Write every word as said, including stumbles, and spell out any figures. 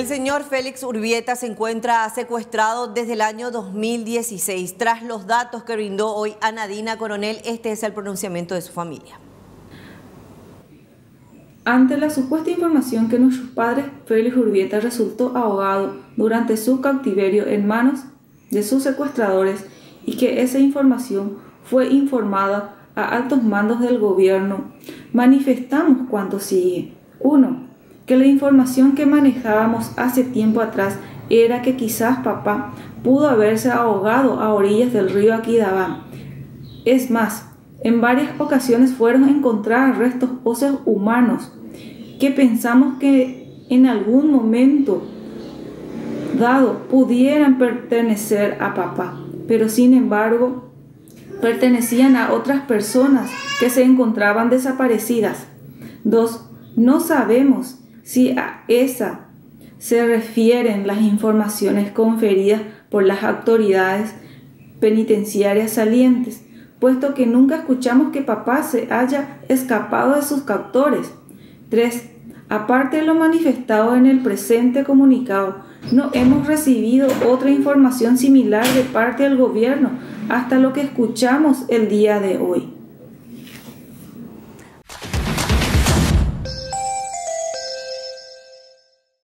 El señor Félix Urbieta se encuentra secuestrado desde el año dos mil dieciséis. Tras los datos que brindó hoy Ana Dina Coronel, este es el pronunciamiento de su familia. Ante la supuesta información que nuestros padres, Félix Urbieta resultó ahogado durante su cautiverio en manos de sus secuestradores y que esa información fue informada a altos mandos del gobierno, manifestamos cuanto sigue. uno Que la información que manejábamos hace tiempo atrás era que quizás papá pudo haberse ahogado a orillas del río Aquidabán. Es más, en varias ocasiones fueron encontrados restos óseos humanos que pensamos que en algún momento dado pudieran pertenecer a papá, pero sin embargo pertenecían a otras personas que se encontraban desaparecidas. dos No sabemos si a esa se refieren las informaciones conferidas por las autoridades penitenciarias salientes, puesto que nunca escuchamos que papá se haya escapado de sus captores. tres Aparte de lo manifestado en el presente comunicado, no hemos recibido otra información similar de parte del gobierno hasta lo que escuchamos el día de hoy.